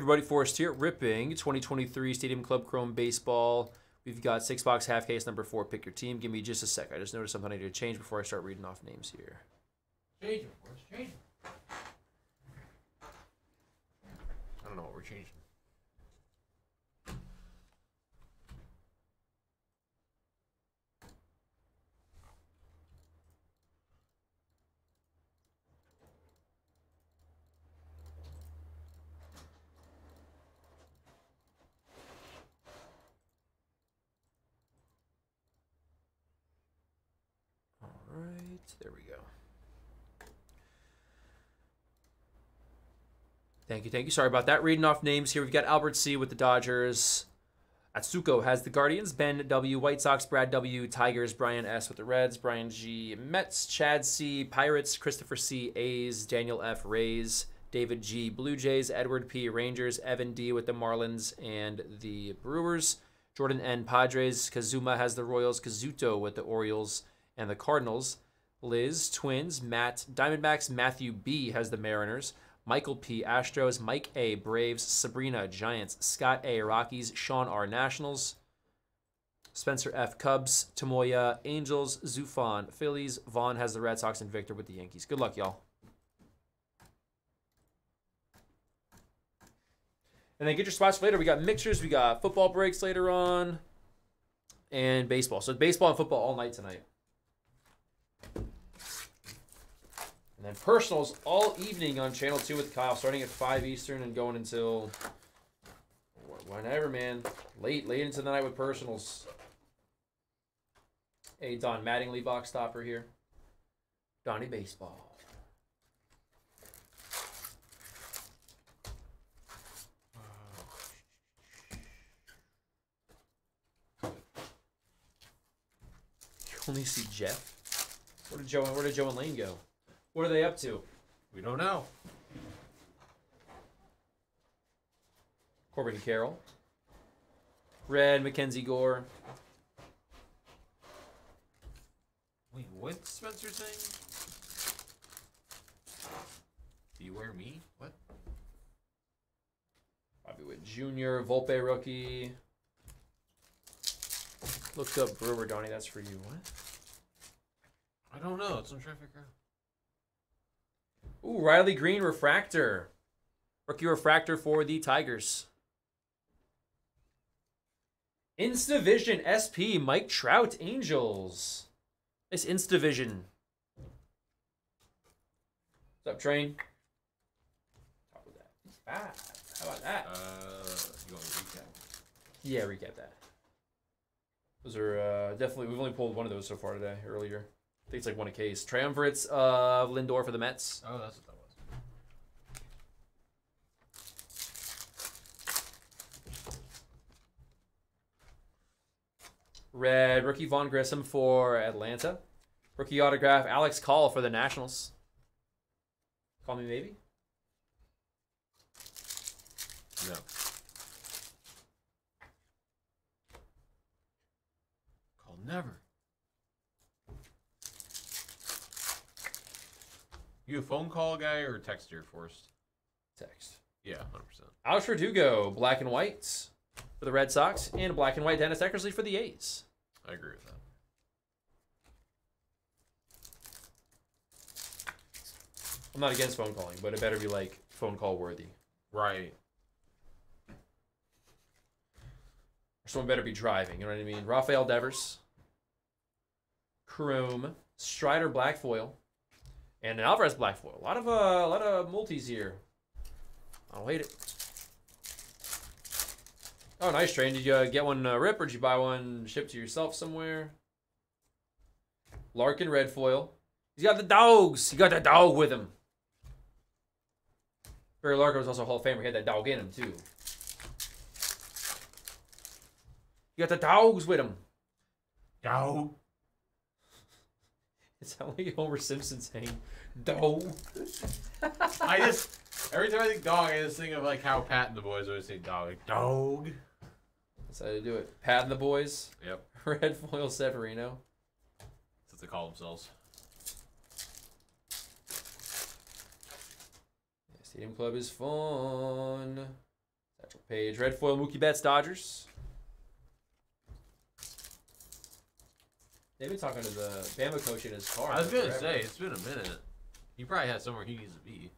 everybody, Forrest here, Ripping 2023 Stadium Club Chrome Baseball. We've got 6 box half case number 4. Pick your team. Give me just a sec. I just noticed something I need to change before I start reading off names here. Change them, Forrest. Change them. I don't know what we're changing. There we go. Thank you, thank you. Sorry about that. Reading off names here. We've got Albert C. with the Dodgers. Atsuko has the Guardians. Ben W. White Sox. Brad W. Tigers. Brian S. with the Reds. Brian G. Mets. Chad C. Pirates. Christopher C. A's. Daniel F. Rays. David G. Blue Jays. Edward P. Rangers. Evan D. with the Marlins and the Brewers. Jordan N. Padres. Kazuma has the Royals. Kazuto with the Orioles and the Cardinals. Liz, Twins. Matt, Diamondbacks. Matthew B. has the Mariners. Michael P. Astros. Mike A. Braves. Sabrina, Giants. Scott A. Rockies. Sean R. Nationals. Spencer F. Cubs. Tamoya, Angels. Zufan, Phillies. Vaughn has the Red Sox and Victor with the Yankees. Good luck, y'all. And then get your spots for later. We got mixtures. We got football breaks later on. And baseball. So baseball and football all night tonight. And then personals all evening on Channel 2 with Kyle, starting at 5 Eastern and going until whenever, man. Late into the night with personals. Hey, Don Mattingly, box stopper here. Donnie Baseball. You only see Jeff? Where did Joe and Lane go? What are they up to? We don't know. Corbin Carroll. Red, Mackenzie Gore. Wait, what's Spencer saying? Beware me? What? Bobby Witt Jr., Volpe rookie. Looked up Brewer, Donnie, that's for you. What? I don't know. That's what I'm trying to figure out. Ooh, Riley Green, Refractor. Rookie Refractor for the Tigers. InstaVision SP, Mike Trout, Angels. Nice InstaVision. What's up, Train? Top of that. How about that? You want to recap? Yeah, recap that. Those are definitely, we've only pulled one of those so far today, earlier. I think it's like one a case. Triumvirates of Lindor for the Mets. Oh, that's what that was. Red, rookie Vaughn Grissom for Atlanta. Rookie autograph, Alex Call for the Nationals. Call me maybe? No. Call never. You a phone call guy or a texter, Forrest? Text. Yeah, 100%. Alex Verdugo, black and white for the Red Sox, and black and white Dennis Eckersley for the A's. I agree with that. I'm not against phone calling, but it better be like phone call worthy. Right. Or someone better be driving, you know what I mean? Rafael Devers, Chrome, Strider black foil. And an Alvarez black foil. A lot of multis here. I'll hate it. Oh, nice, Train. Did you get one Rip, or did you buy one shipped to yourself somewhere? Larkin red foil. He's got the dogs. He got that dog with him. Barry Larkin was also a Hall of Famer. He had that dog in him too. He got the dogs with him. Dog. It's only Homer Simpson saying, dog. I just, every time I think dog, I just think of like how Pat and the boys always say dog. Like, dog. That's how they do it. Pat and the boys. Yep. Red foil Severino. That's what they call themselves. Yeah, Stadium Club is fun. Satchel Paige, Red Foil, Mookie Betts, Dodgers. They've been talking to the Bama coach in his car. I was going to say, it's been a minute. He probably has somewhere he needs to be.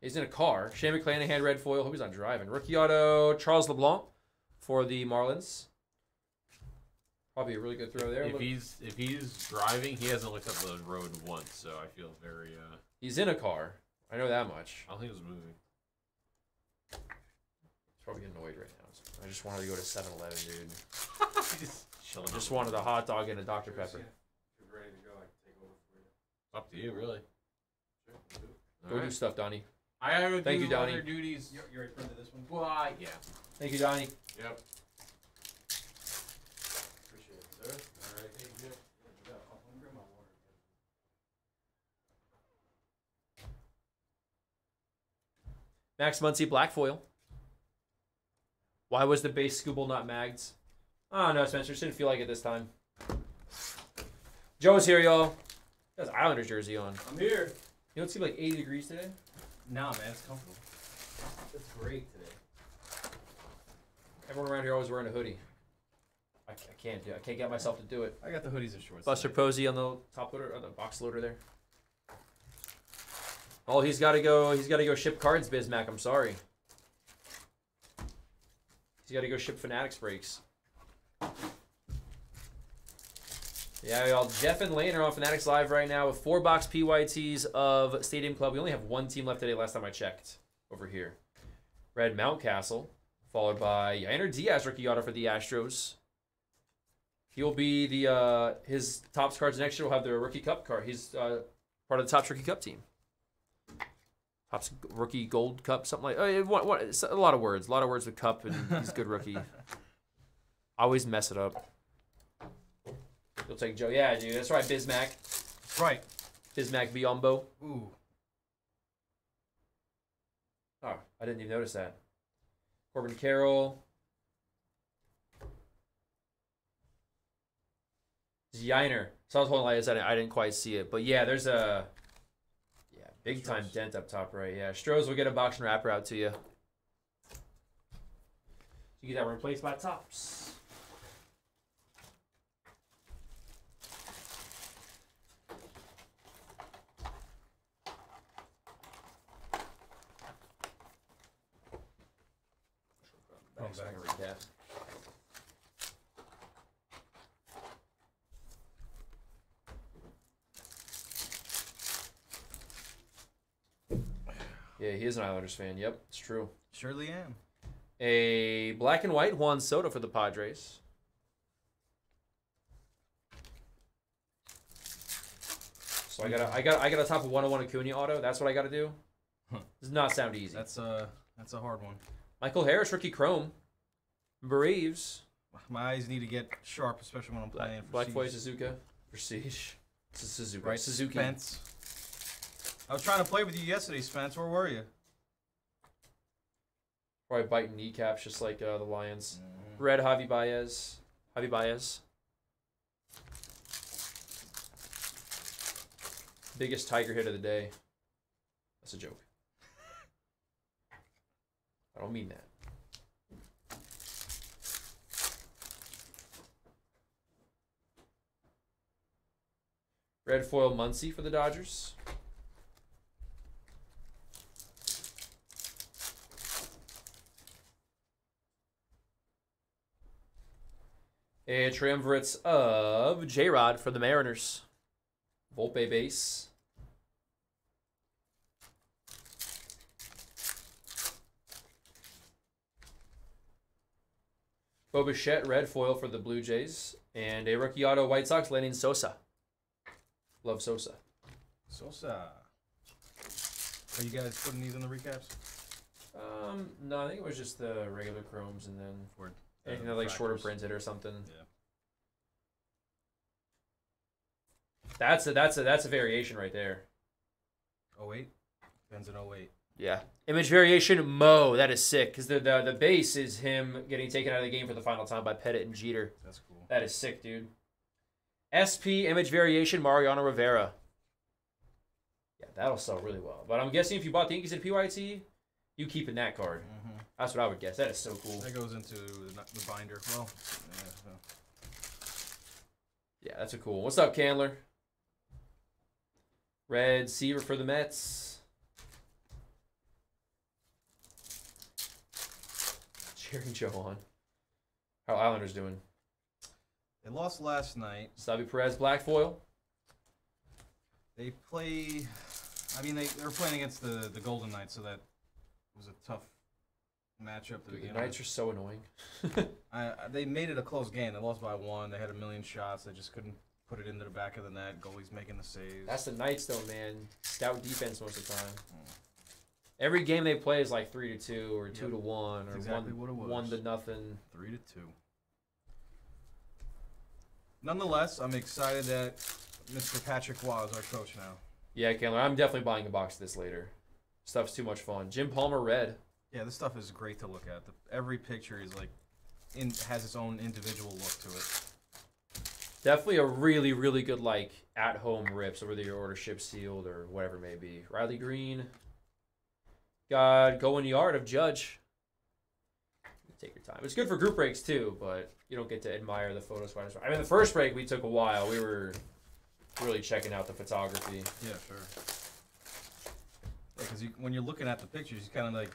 He's in a car. Shane McClanahan, Red Foil. Hope he's not driving. Rookie auto, Charles LeBlanc for the Marlins. Probably a really good throw there. If he's driving, he hasn't looked up the road once, so I feel very... He's in a car. I know that much. I don't think he was moving. He's probably annoyed right now. So I just wanted to go to 7-Eleven, dude. I just wanted a hot dog and a Dr. Pepper. If you're ready to go, I can take over for you. Up to you, really. All right. Do stuff, Donnie. Thank you, Donnie. Other duties. You're in front of this one. Why? Yeah. Thank you, Donnie. Yep. Max Muncy, black foil. Why was the base Scooble not magged? Oh, no, Spencer. Just didn't feel like it this time. Joe's here, y'all. He has Islanders jersey on. I'm here. You don't seem like 80 degrees today? Nah, man. It's comfortable. It's great today. Everyone around here always wearing a hoodie. I can't do it. I can't get myself to do it. I got the hoodies and shorts. Buster Posey on the top loader, on the box loader there. Oh, he's got to go ship cards, Bismack. I'm sorry. He's got to go ship Fanatics breaks. Yeah, y'all. Jeff and Lane are on Fanatics Live right now with 4 box PYTs of Stadium Club. We only have 1 team left today. Last time I checked, over here, Red Mountcastle, followed by Yainer Diaz rookie auto for the Astros. He'll be the his Topps cards next year. Will have their rookie cup card. He's part of the Topps rookie cup team. Topps rookie gold cup, something like it's a lot of words. A lot of words with cup, and he's a good rookie. I always mess it up. You'll take Joe. Yeah, dude. That's right, Bismack. That's right. Bismack Biombo. Ooh. Oh, I didn't even notice that. Corbin Carroll. Yainer. So I was holding like this. I didn't quite see it. But yeah, there's a... Big time dent up top right, yeah. Strohs will get a box and wrapper out to you. You get that replaced by Topps. Back. Yeah, he is an Islanders fan. Yep, it's true. Surely am. A black and white Juan Soto for the Padres. So I got a top of 101 Acuna auto. That's what I gotta do. Does not sound easy. That's a hard one. Michael Harris rookie chrome. Braves. My eyes need to get sharp, especially when I'm playing. Black Boy Suzuka. Prestige. Suzuki. Right, Suzuki. Spence. I was trying to play with you yesterday, Spence. Where were you? Probably biting kneecaps just like the Lions. Mm-hmm. Red Javi Baez. Javi Baez. Biggest Tiger hit of the day. That's a joke. I don't mean that. Red Foil Muncy for the Dodgers. A triumvirate of J-Rod for the Mariners. Volpe base. Bo Bichette, red foil for the Blue Jays. And a rookie auto White Sox, Lenin Sosa. Love Sosa. Sosa. Are you guys putting these in the recaps? No, I think it was just the regular chromes and then... Ford. Anything that like shorter printed or something. Yeah. That's a variation right there. 08? Depends on 08. Yeah. Image variation Mo. That is sick. Because the base is him getting taken out of the game for the final time by Pettit and Jeter. That's cool. That is sick, dude. SP image variation Mariano Rivera. Yeah, that'll sell really well. But I'm guessing if you bought the Inkies at PYT, You keeping that card. Mm-hmm. That's what I would guess. That is so cool. That goes into the binder. Well, yeah, that's a cool one. What's up, Candler? Red Seaver for the Mets. Cheering Joe on. How Islanders doing? They lost last night. Savvy Perez, black foil. They play... I mean, they're playing against the Golden Knights, so that was a tough matchup. Dude, the Knights are so annoying. They made it a close game. They lost by one. They had a million shots. They just couldn't put it into the back of the net. Goalie's making the saves. That's the Knights, though, man. Stout defense most of the time. Mm. Every game they play is like 3-2 or 2-1 or exactly one to nothing. 3-2. Nonetheless, I'm excited that Mr. Patrick Waugh is our coach now. Yeah, Candler, I'm definitely buying a box of this later. Stuff's too much fun. Jim Palmer red. Yeah, this stuff is great to look at. Every picture is like, has its own individual look to it. Definitely a really, really good like at-home rip. So whether your order ship sealed or whatever it may be. Riley Green. Got going yard of Judge. Take your time. It's good for group breaks too, but you don't get to admire the photos. I mean, the first break we took a while. We were really checking out the photography. Yeah, sure. Because yeah, when you're looking at the pictures, you kind of like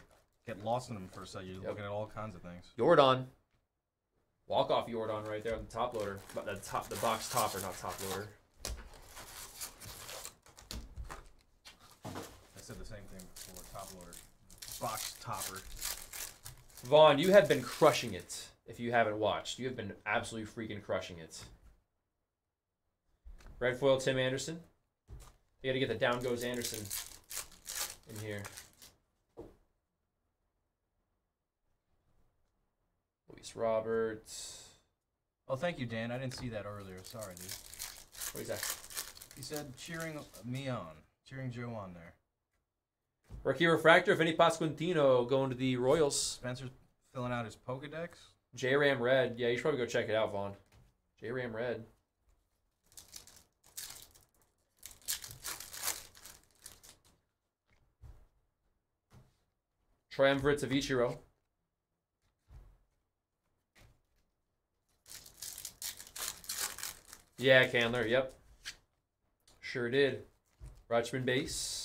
get lost in them for a second. You're looking at all kinds of things. Yordan, walk off Yordan right there on the top loader, the box topper, not top loader. I said the same thing before. Top loader, box topper. Vaughn, you have been crushing it. If you haven't watched, you have been absolutely freaking crushing it. Red foil Tim Anderson. You got to get the down goes Anderson in here. Luis Roberts. Oh, thank you, Dan. I didn't see that earlier. Sorry, dude. What is that? He said cheering me on, cheering Joe on there. Rookie Refractor, Vinny Pasquantino going to the Royals. Spencer's filling out his Pokédex. J-Ram Red. Yeah, you should probably go check it out, Vaughn. J-Ram Red. Triumvirate of Ichiro. Yeah, Candler. Yep. Sure did. Rutschman base.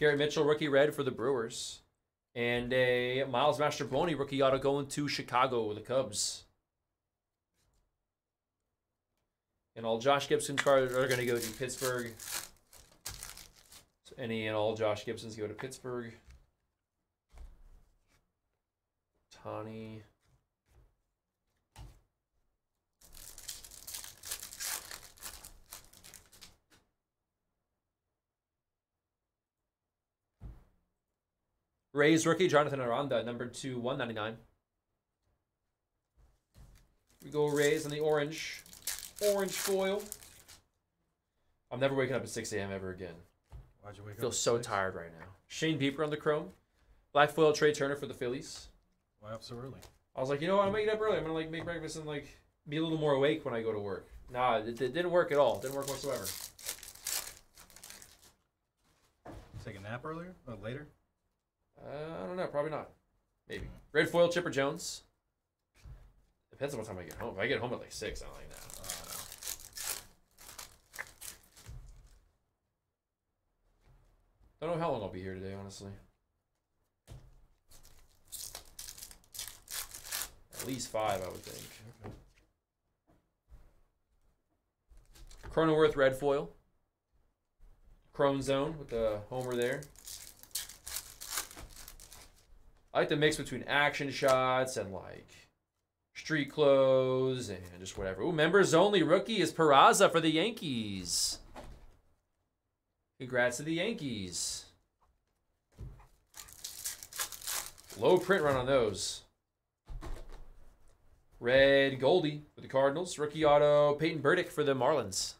Garrett Mitchell, rookie red for the Brewers. And a Miles Mastrobuoni rookie auto going to Chicago, the Cubs. And all Josh Gibson cards are going to go to Pittsburgh. So any and all Josh Gibsons go to Pittsburgh. Tani. Rays rookie, Jonathan Aranda, number 2/199. We go Rays on the orange. Orange foil. I'm never waking up at 6 a.m. ever again. Why'd you wake up? I feel so tired right now. Shane Bieber on the chrome. Black foil, Trey Turner for the Phillies. Why up so early? I was like, you know what? I'm waking up early. I'm going to like make breakfast and like be a little more awake when I go to work. Nah, it didn't work at all. Didn't work whatsoever. Take a nap earlier? Or later? I don't know. Probably not. Maybe. Red foil, Chipper Jones. Depends on what time I get home. If I get home at like 6, I don't like that. No. I don't know how long I'll be here today, honestly. At least 5, I would think. Okay. Cronenworth, red foil. Crone Zone with the homer there. I like the mix between action shots and like street clothes and just whatever. Ooh, members only rookie is Peraza for the Yankees. Congrats to the Yankees. Low print run on those. Red Goldie for the Cardinals. Rookie auto Peyton Burdick for the Marlins.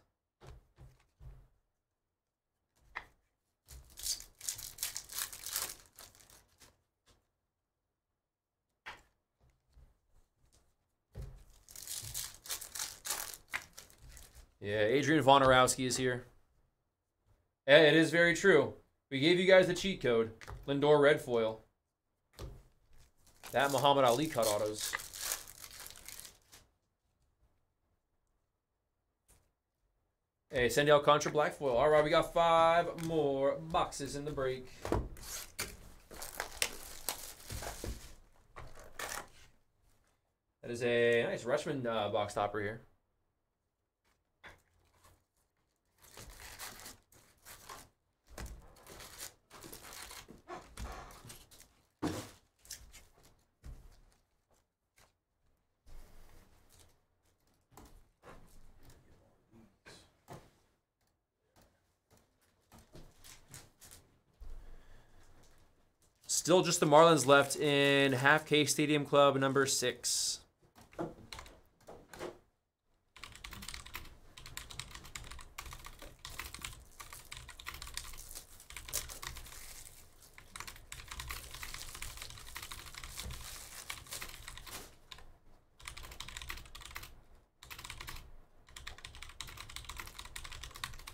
Yeah, Adrian Vonorowski is here. It is very true. We gave you guys the cheat code. Lindor red foil. That Muhammad Ali cut autos. Hey, send out Contra Black Foil. All right, we got 5 more boxes in the break. That is a nice Rushman box topper here. Still just the Marlins left in Half K Stadium Club number 6.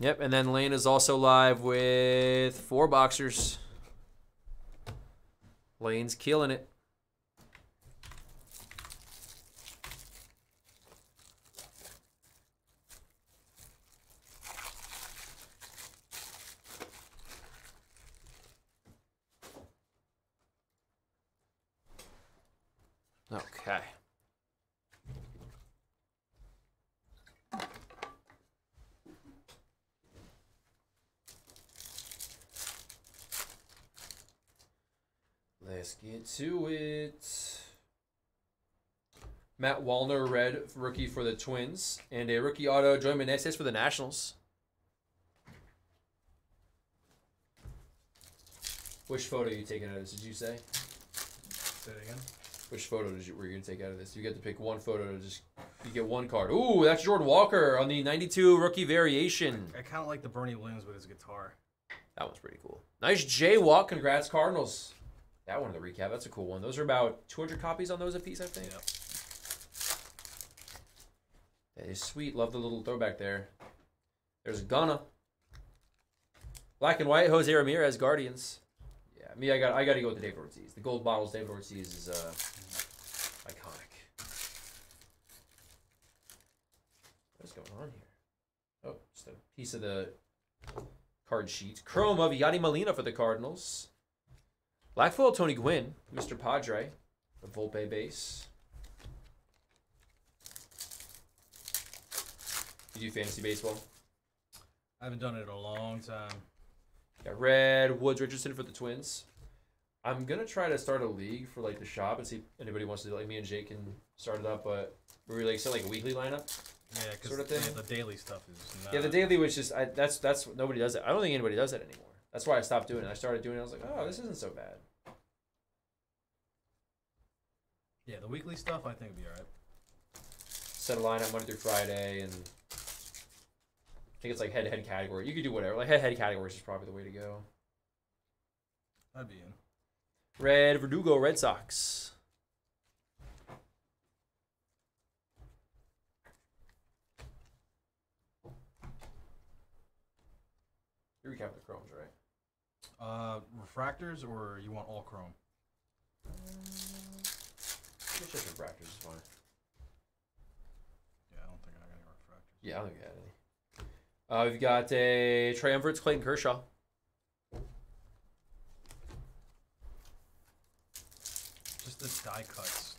Yep, and then Lane is also live with 4 boxers. Lane's killing it. Okay. Let's get to it. Matt Wallner, red rookie for the Twins, and a rookie auto, Joey Meneses for the Nationals. Which photo are you taking out of this? Did you say? Say it again. Which photo were you gonna take out of this? You get to pick one photo. You get one card. Ooh, that's Jordan Walker on the 92 rookie variation. I kind of like the Bernie Williams with his guitar. That one's pretty cool. Nice Jay Walk. Congrats, Cardinals. That one in the recap, that's a cool one. Those are about 200 copies on those a piece, I think. Yep. That is sweet. Love the little throwback there. There's Gunna. Black and white, Jose Ramirez, Guardians. Yeah, me, I got to go with the David Ortiz. The gold bottles, David Ortiz is iconic. What's going on here? Oh, just a piece of the card sheet. Chrome of Yadi Molina for the Cardinals. Black foil Tony Gwynn, Mr. Padre, the Volpe base. You do fantasy baseball? I haven't done it in a long time. Got red Woods Richardson for the Twins. I'm gonna try to start a league for like the shop and see if anybody wants to do it. Like me and Jake can start it up, but we're like set like a weekly lineup. Yeah, because sort of thing. The daily stuff is not... Yeah, the daily, which is that's nobody does it. I don't think anybody does that anymore. That's why I stopped doing it. I started doing it. I was like, oh, this isn't so bad. Yeah, the weekly stuff I think would be all right. Set a lineup Monday through Friday, and I think it's like head-to-head category. You could do whatever. Like head-to-head categories is probably the way to go. I'd be in. Red Verdugo, Red Sox. You recap the Chromes, right? Refractors, or you want all Chrome? It's just refractors is fine. Yeah, I don't think I got any refractors. Yeah, I don't think I got any. We've got a Triumvirates, Clayton Kershaw. Just the die cuts.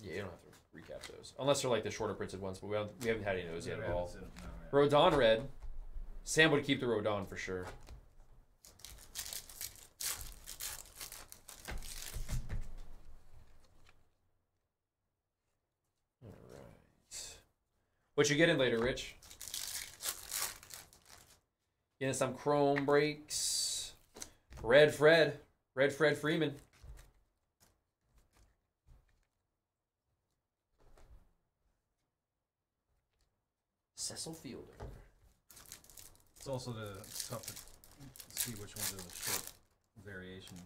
Yeah, you don't have to recap those. Unless they're like the shorter printed ones, but we haven't had any of those yet at all. No, yeah. Rodon red. Sam would keep the Rodon for sure. What you getting later, Rich? Getting some Chrome breaks. Red Fred Freeman. Cecil Fielder. It's also tough to see which ones are the short variations.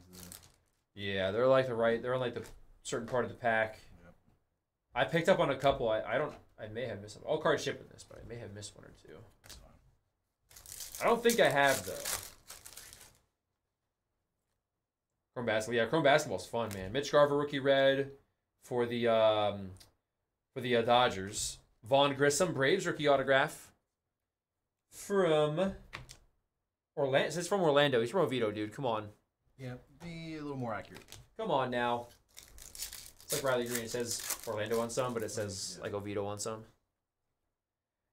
Yeah, they're like they're on like the certain part of the pack. Yep. I picked up on a couple. I may have missed them. All cards shipped in this, but I may have missed one or two. That's fine. I don't think I have, though. Chrome Basketball. Yeah, Chrome Basketball's fun, man. Mitch Garver, rookie red for the Dodgers. Vaughn Grissom, Braves, rookie autograph from Orlando. This is from Orlando. He's from Oviedo, dude. Come on. Yeah, be a little more accurate. Come on now. It's like Riley Green. It says Orlando on some, but it says like Oviedo on some.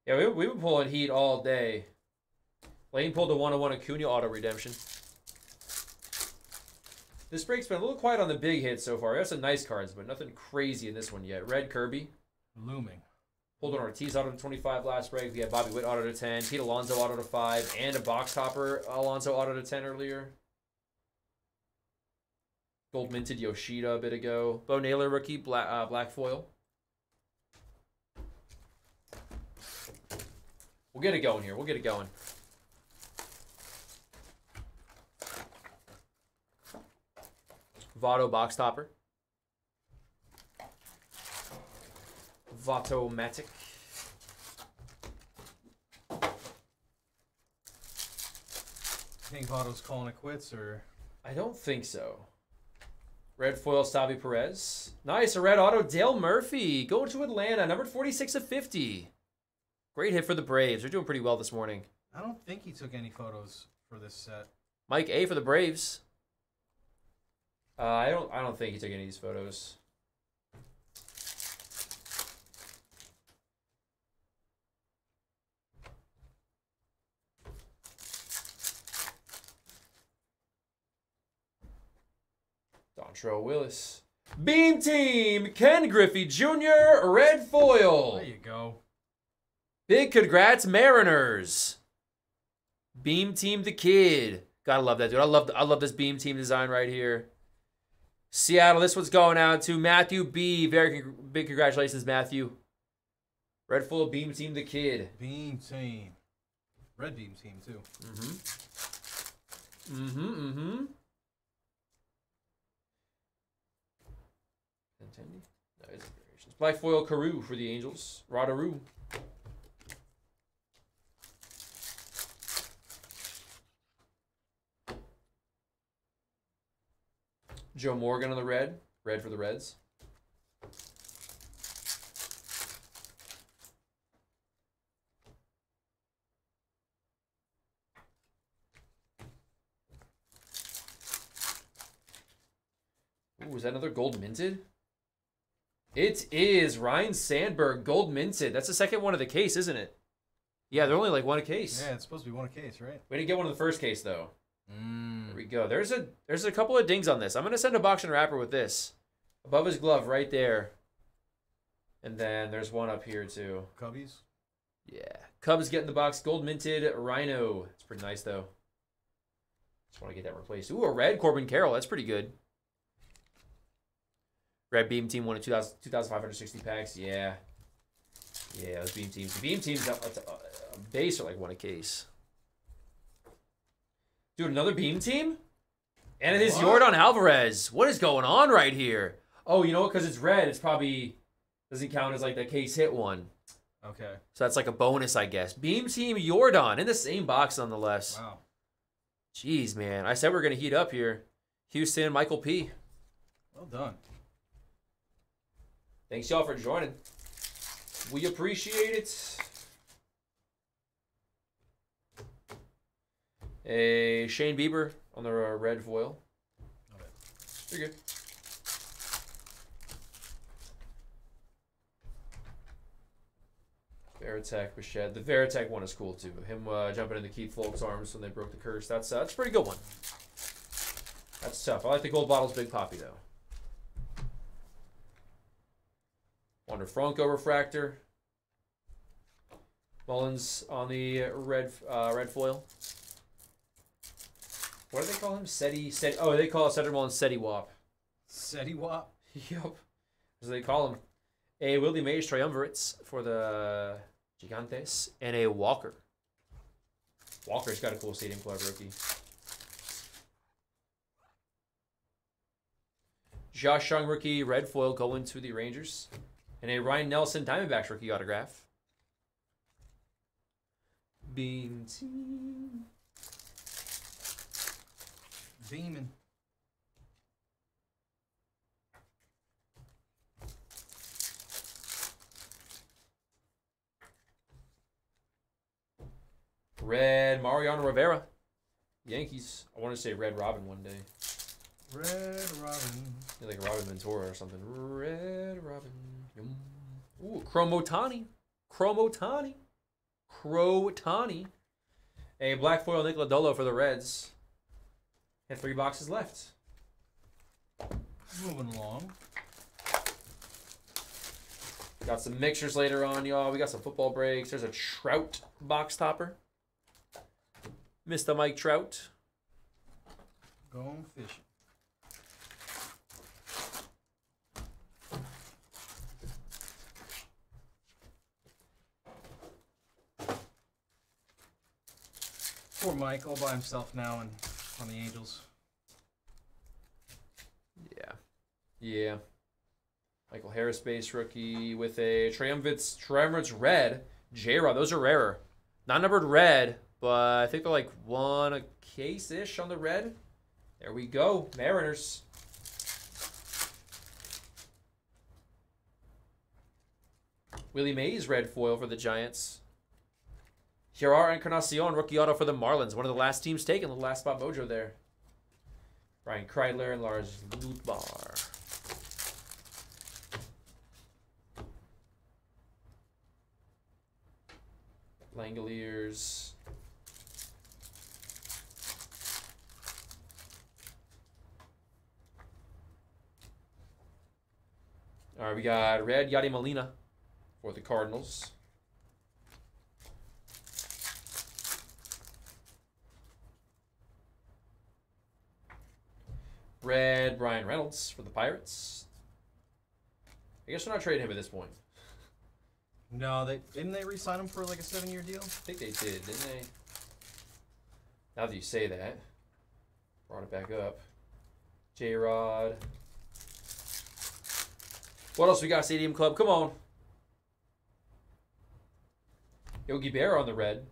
Yeah, we've been pulling heat all day. Lane pulled a 101 Acuna auto redemption. This break's been a little quiet on the big hits so far. We have some nice cards, but nothing crazy in this one yet. Red Kirby. Looming. Pulled an Ortiz auto to 25 last break. We had Bobby Witt auto to 10. Pete Alonso auto to 5. And a box hopper Alonso auto to 10 earlier. Gold minted Yoshida a bit ago. Bo Naylor rookie, black foil. We'll get it going here. We'll get it going. Votto box topper. Votto-matic. You think Votto's calling it quits, or? I don't think so. Red foil, Savi Perez. Nice, a red auto, Dale Murphy. Going to Atlanta, numbered 46 of 50. Great hit for the Braves. They're doing pretty well this morning. I don't think he took any photos for this set. Mike A for the Braves. I don't think he took any of these photos. Dontrell Willis. Beam Team! Ken Griffey Jr. Red foil. There you go. Big congrats, Mariners. Beam Team the Kid. Gotta love that, dude. I love this Beam Team design right here. Seattle, this one's going out to Matthew B. Very big congratulations, Matthew. Red foil, Beam Team the Kid. Beam Team. Red Beam Team, too. Mm-hmm. Mm-hmm, mm-hmm. Nintendo? That is variations. Black foil, Carew for the Angels. Rodaroo. Joe Morgan on the red. Red for the Reds. Ooh, is that another gold minted? It is Ryan Sandberg, gold minted. That's the second one of the case, isn't it? Yeah, they're only like one a case. Yeah, it's supposed to be one a case, right? We didn't get one in the first case, though. There we go. There's a couple of dings on this. I'm gonna send a box and wrapper with this above his glove right there, and then there's one up here too. Cubbies. Yeah, Cubs get in the box. Gold minted Rhino. It's pretty nice though. Just want to get that replaced. Ooh, a red Corbin Carroll. That's pretty good. Red Beam Team won in 2,560 packs. Yeah, yeah. Those Beam Teams. The Beam Teams base are like one a case. Dude, another Beam Team? And it is Yordan Alvarez. What is going on right here? Oh, you know what? Because it's red, it's probably doesn't count as like the case hit one. Okay. So that's like a bonus, I guess. Beam Team Yordan in the same box nonetheless. Wow. Jeez, man. I said we're going to heat up here. Houston, Michael P. Well done. Thanks, y'all, for joining. We appreciate it. A Shane Bieber on the red foil. Okay. You're good. Veritek Bichette. The Veritek one is cool too. Him jumping into Keith Folk's arms when they broke the curse. That's a pretty good one. That's tough. I like the gold bottles, Big Poppy though. Wander Franco refractor. Mullins on the red foil. What do they call him? SETI. Oh, they call Cedric Mullins SETI WAP. SETI WAP? Yep. So they call him. A Willie Mays Triumvirates for the Gigantes. And a Walker. Walker's got a cool Stadium Club rookie. Josh Young rookie, red foil going to the Rangers. And a Ryan Nelson Diamondbacks rookie autograph. Beam Team. Beaming. Red Mariano Rivera. Yankees. I want to say Red Robin one day. Red Robin. Yeah, like Robin Ventura or something. Red Robin. Ooh, Chrome Otani. A black foil Nick Lodolo for the Reds. And 3 boxes left. Moving along. Got some mixtures later on, y'all. We got some football breaks. There's a Trout box topper. Mr. Mike Trout. Going fishing. Poor Mike, all by himself now and on the Angels. Yeah. Yeah. Michael Harris base rookie with a Triumvirate's red. J-Rod, those are rarer. Not numbered red, but I think they're like one a case-ish on the red. There we go, Mariners. Willie Mays red foil for the Giants. Gerard Encarnacion, rookie auto for the Marlins. One of the last teams taken, the last spot mojo there. Brian Kreidler and Lars Lutbar. Langoliers. All right, we got red Yadi Molina for the Cardinals. Red Brian Reynolds for the Pirates. I guess we're not trading him at this point. No, didn't they re-sign him for like a 7-year deal? I think they did, didn't they? Now that you say that, brought it back up. J-Rod. What else we got, Stadium Club? Come on. Yogi Berra on the red.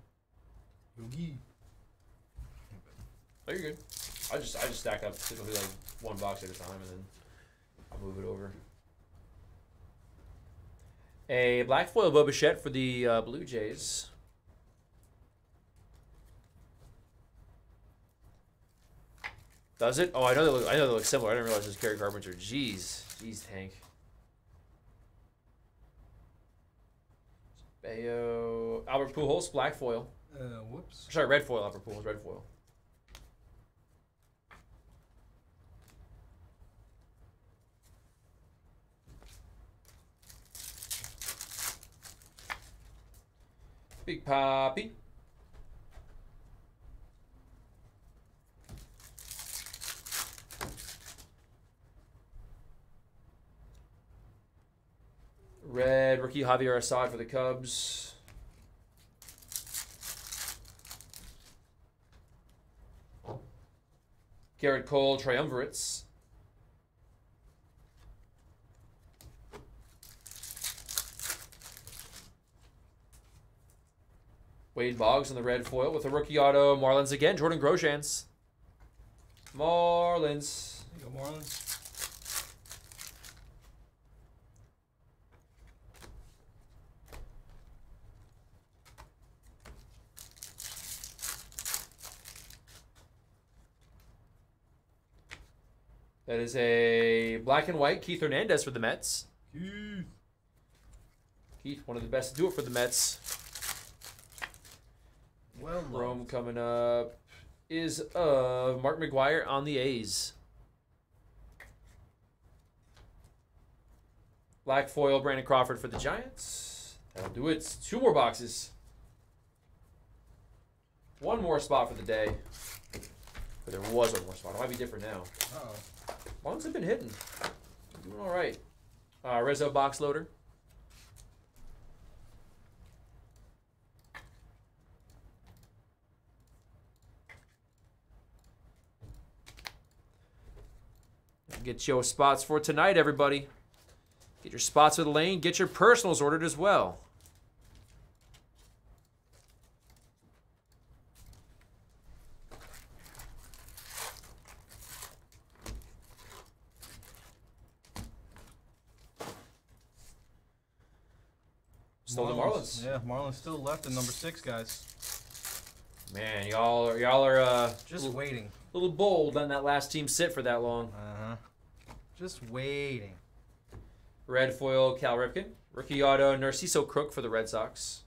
Yogi. Oh, you're good. I just stack up typically like one box at a time and then I'll move it over. A black foil Bo Bichette for the Blue Jays. Does it? Oh, I know they look similar. I didn't realize it was Gary Carpenter. Jeez, Hank. Bayo Albert Pujols, black foil. Whoops. Sorry, red foil. Albert Pujols, red foil. Big Papi. Red rookie Javier Assad for the Cubs. Garrett Cole Triumvirates. Wade Boggs on the red foil with a rookie auto. Marlins again. Jordan Groshans. Marlins. There you go, Marlins. That is a black and white Keith Hernandez for the Mets. Keith, one of the best to do it for the Mets. Well, Rome coming up is Mark McGwire on the A's. Black foil Brandon Crawford for the Giants. That'll do it. 2 more boxes. 1 more spot for the day. But there was 1 more spot. It might be different now. Uh-oh. Longs have been hitting. Doing all right. Rizzo box loader. Get your spots for tonight, everybody. Get your spots for the lane. Get your personals ordered as well. Still the Marlins. Yeah, Marlins still left in number 6, guys. Man, y'all are just waiting. A little bold on that last team sit for that long. Just waiting. Red foil Cal Ripken. Rookie auto Narciso Crook for the Red Sox.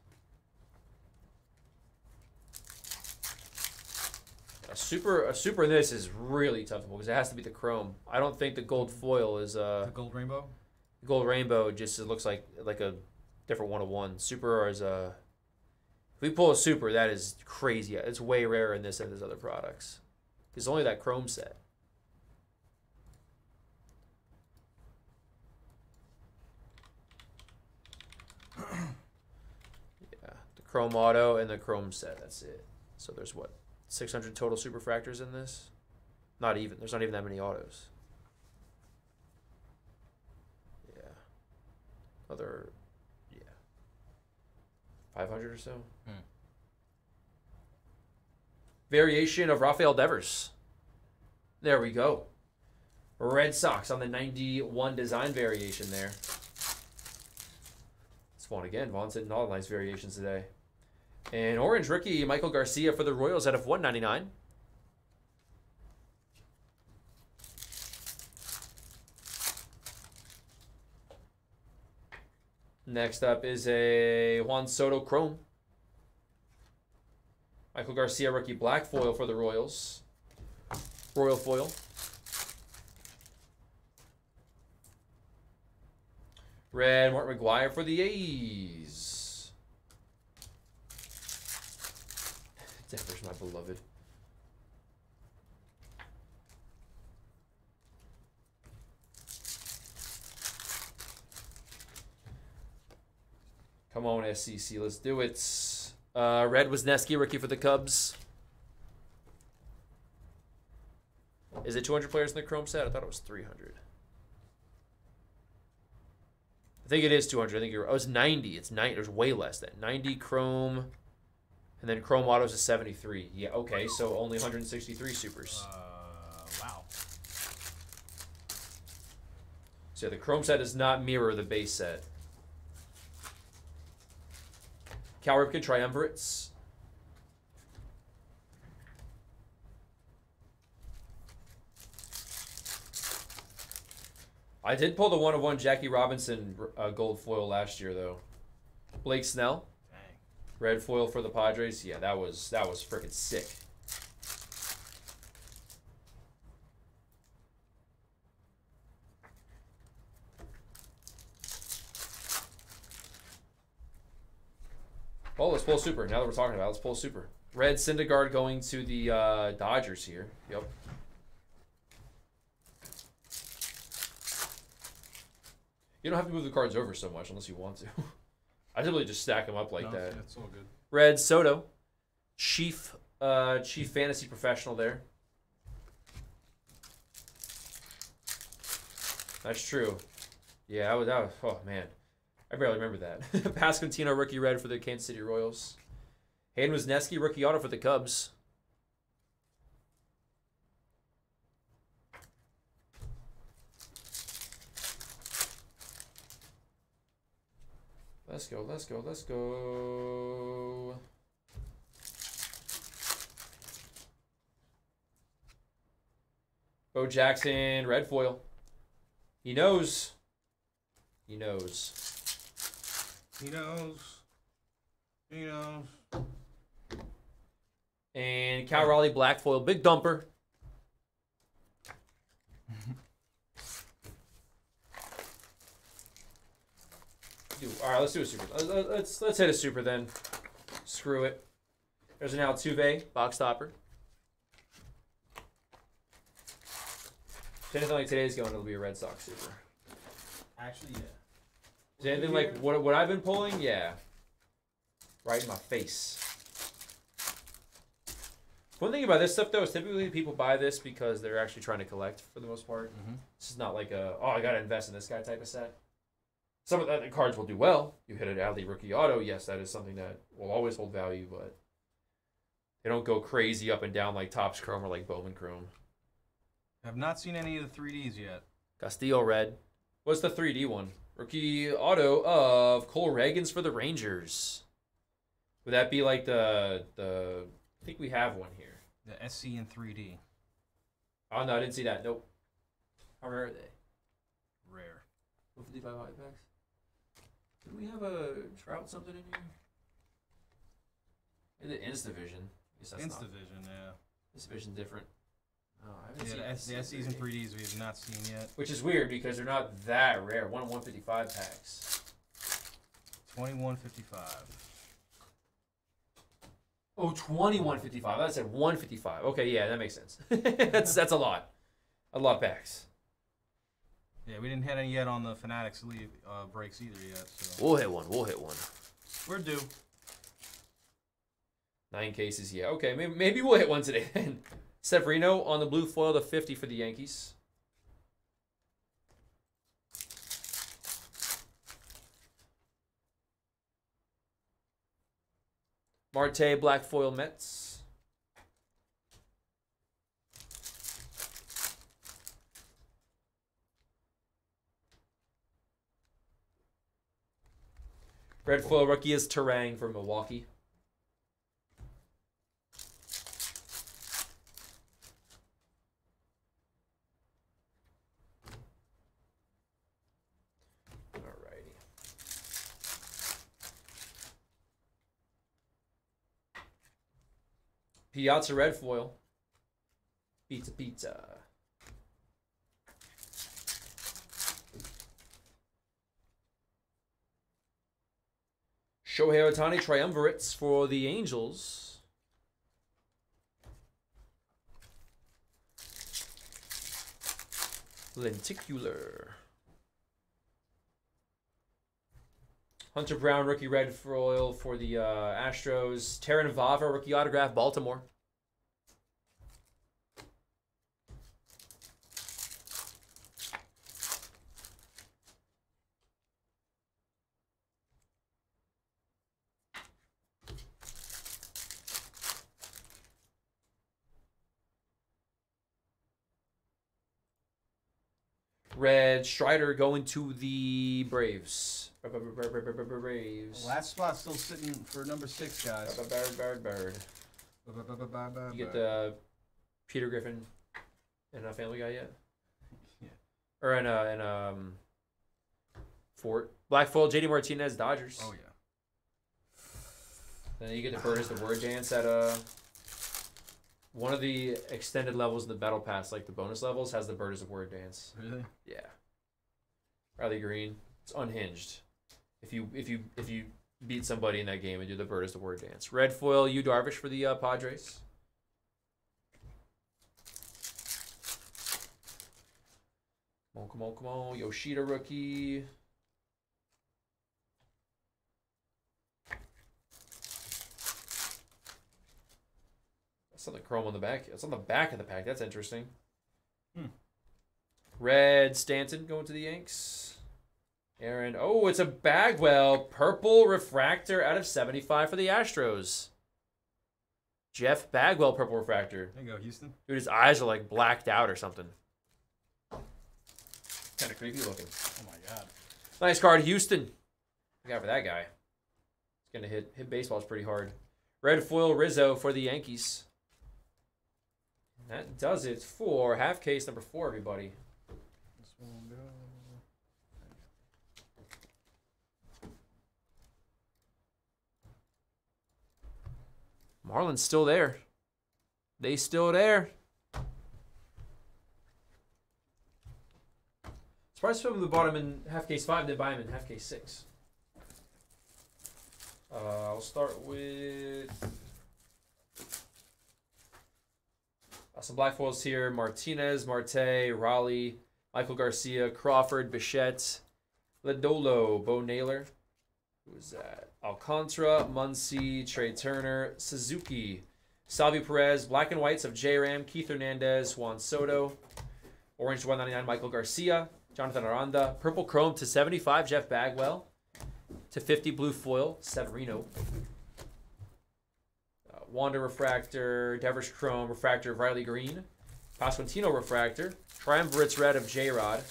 A super in this is really tough because it has to be the chrome. I don't think the gold foil is the gold rainbow. The gold rainbow just looks like a different 1/1. Super is a if we pull a super, that is crazy. It's way rarer in this than his other products. It's only that chrome set. Chrome auto and the chrome set, that's it. So there's what, 600 total superfractors in this? Not even, there's not even that many autos. Yeah. Other, yeah. 500 or so. Variation of Rafael Devers. There we go. Red Sox on the 91 design variation there. It's Vaughn again. Vaughn's hitting all the nice variations today. And orange rookie Michael Garcia for the Royals out of 199. Next up is a Juan Soto Chrome. Michael Garcia rookie black foil for the Royals. Royal foil. Red Mark McGwire for the A's. Devers, my beloved. Come on, SCC, let's do it. Red Wisniewski, rookie for the Cubs. Is it 200 players in the Chrome set? I thought it was 300. I think it is 200. I think you're right. Oh, it's 90. It's 90. There's way less than 90 Chrome. And then Chrome Autos is 73. Yeah, okay, so only 163 supers. Wow. So the Chrome set does not mirror the base set. Cal Ripken Triumvirates. I did pull the 1/1 Jackie Robinson gold foil last year, though. Blake Snell. Red foil for the Padres. Yeah, that was freaking sick. Well, let's pull super. Now that we're talking about it, let's pull super. Red Syndergaard going to the Dodgers here. Yep. You don't have to move the cards over so much unless you want to. I typically just stack them up like that. That's all good. Red Soto, chief fantasy professional there. That's true. Yeah, that was oh man, I barely remember that. Pasquantino rookie red for the Kansas City Royals. Hayden Wisniewski rookie auto for the Cubs. Let's go, let's go, let's go. Bo Jackson, red foil. He knows. He knows. He knows. He knows. And Cal Raleigh, black foil, big dumper. All right, let's do a super. Let's hit a super then. Screw it. There's an Altuve box topper. If anything like today's going, it'll be a Red Sox super. Actually, yeah. Is anything like what I've been pulling? Yeah. Right in my face. One thing about this stuff though is typically people buy this because they're actually trying to collect for the most part. This is not like a oh I gotta invest in this guy type of set. Some of the cards will do well. You hit an Adley rookie auto. Yes, that is something that will always hold value, but they don't go crazy up and down like Topps Chrome or like Bowman Chrome. I've not seen any of the 3Ds yet. Castillo red. What's the 3D one? Rookie auto of Cole Reagans for the Rangers. Would that be like the I think we have one here. The SC in 3D. Oh, no, I didn't see that. Nope. How rare are they? Rare. 155 high packs. Did we have a Trout something in here? Maybe the InstaVision. InstaVision, yeah. InstaVision's different. Oh, I haven't seen the SCs and 3Ds we have not seen yet. Which is weird because they're not that rare. 1 in 155 packs. 2155. Oh, 2155. I said 155. Okay, yeah, that makes sense. that's a lot. A lot of packs. Yeah, we didn't hit any yet on the Fanatics leave breaks either yet. So. We'll hit one. We'll hit one. We're due. 9 cases, yeah. Okay, maybe we'll hit one today then. Severino on the blue foil to 50 for the Yankees. Marte, black foil Mets. Red foil rookie is Terang for Milwaukee. Piazza red foil. Pizza, pizza. Shohei Ohtani triumvirates for the Angels. Lenticular. Hunter Brown, rookie red foil for the Astros. Taron Vavra, rookie autograph, Baltimore. Red Strider going to the Braves. Braves. Last spot still sitting for number 6, guys. Bird. You get the Peter Griffin and a Family Guy yet? Yeah. Or and Fort. Black foil JD Martinez, Dodgers. Oh yeah. Then you get the Furnace of Word Dance at one of the extended levels in the Battle Pass, like the bonus levels, has the Birders of Word Dance. Really? Yeah. Riley Green. It's unhinged. If you beat somebody in that game and do the Birders of Word Dance. Red foil Yu Darvish for the Padres. Come on, come on, come on. Yoshida rookie. That's on the chrome on the back. It's on the back of the pack. That's interesting. Hmm. Red Stanton going to the Yanks. Aaron. Oh, it's a Bagwell. Purple refractor out of 75 for the Astros. Jeff Bagwell, purple refractor. There you go, Houston. Dude, his eyes are like blacked out or something. Kind of creepy looking. Oh my god. Nice card, Houston. I got for that guy. It's gonna hit baseballs pretty hard. Red foil Rizzo for the Yankees. That does it for half case number 4, everybody. This one goes. Marlins still there. They still there. Surprised people who bought them in half case 5 didn't buy them in half case 6. I'll start with. Some black foils here. Martinez, Marte, Raleigh, Michael Garcia, Crawford, Bichette, Lodolo, Bo Naylor. Who was that? Alcantara, Muncy, Trey Turner, Suzuki, Salvi Perez, black and whites of J-Ram, Keith Hernandez, Juan Soto, orange 199, Michael Garcia, Jonathan Aranda, purple chrome to 75, Jeff Bagwell, to 50, blue foil, Severino. Wanda refractor, Devers chrome refractor of Riley Green, Pasquantino refractor, Triumvirates red of J-Rod,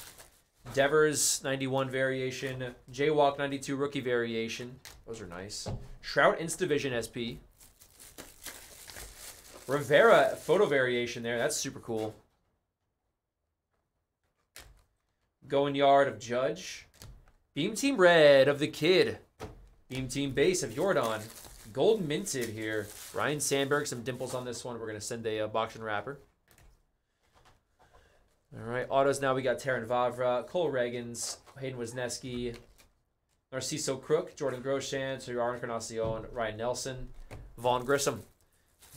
Devers 91 variation, Jaywalk 92 rookie variation. Those are nice. Trout InstaVision SP. Rivera photo variation there. That's super cool. Going yard of Judge. Beam Team Red of the Kid. Beam Team Base of Yordan. Gold minted here. Ryan Sandberg, some dimples on this one. We're going to send a box and wrapper. All right, autos now. We got Taryn Vavra, Cole Reagans, Hayden Wisniewski, Narciso Crook, Jordan Groshan, Suriar Encarnacion, Ryan Nelson, Vaughn Grissom,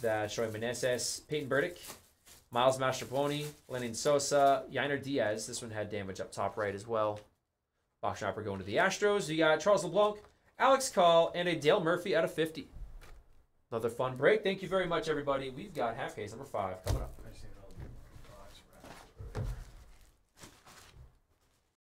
Troy Meneses, Peyton Burdick, Miles Mastrobuoni, Lenin Sosa, Yainer Diaz. This one had damage up top right as well. Box shopper going to the Astros. You got Charles LeBlanc, Alex Call, and a Dale Murphy out of 50. Another fun break. Thank you very much, everybody. We've got half case number 5 coming up.